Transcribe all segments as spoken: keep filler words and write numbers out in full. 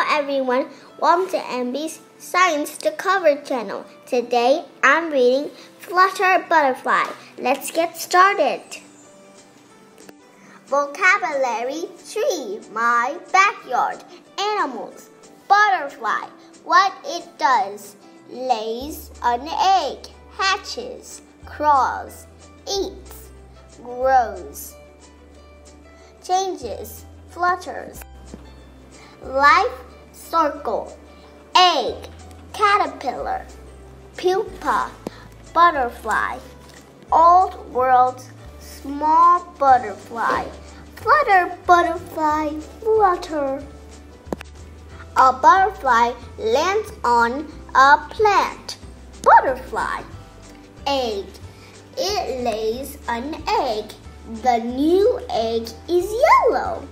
Hello everyone, welcome to M B's Science Discovery channel. Today I'm reading Flutter Butterfly. Let's get started. Vocabulary Tree, my backyard. Animals, butterfly, what it does, lays an egg, hatches, crawls, eats, grows, changes, flutters. Life circle, egg, caterpillar, pupa, butterfly, old world small butterfly, flutter butterfly, flutter. A butterfly lands on a plant, butterfly. Egg, it lays an egg, the new egg is yellow.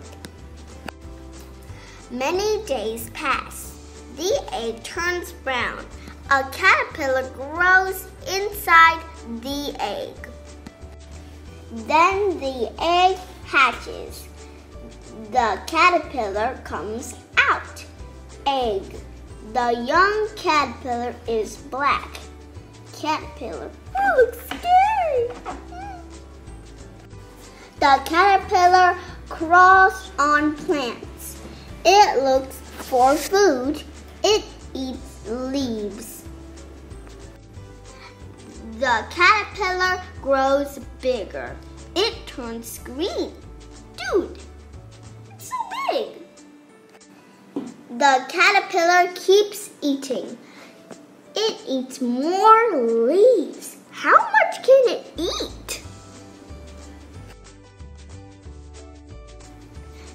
Many days pass. The egg turns brown. A caterpillar grows inside the egg. Then the egg hatches. The caterpillar comes out. Egg. The young caterpillar is black. Caterpillar. That looks scary. The caterpillar crawls on plants. It looks for food. It eats leaves. The caterpillar grows bigger. It turns green. Dude, it's so big. The caterpillar keeps eating. It eats more leaves. How much can it eat?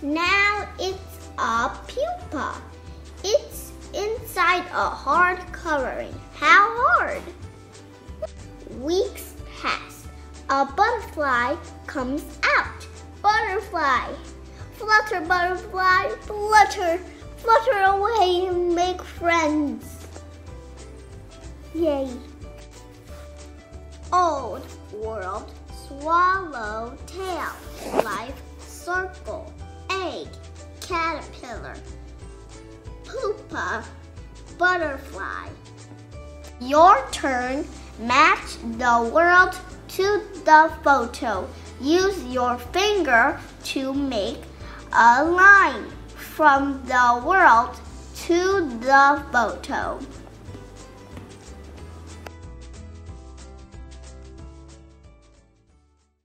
Now it's a pupa. It's inside a hard covering. How hard? Weeks pass. A butterfly comes out. Butterfly. Flutter, butterfly, flutter. Flutter away and make friends. Yay. Old world swallowtail. Life circle. Egg. Caterpillar, pupa, butterfly. Your turn. Match the world to the photo. Use your finger to make a line from the world to the photo.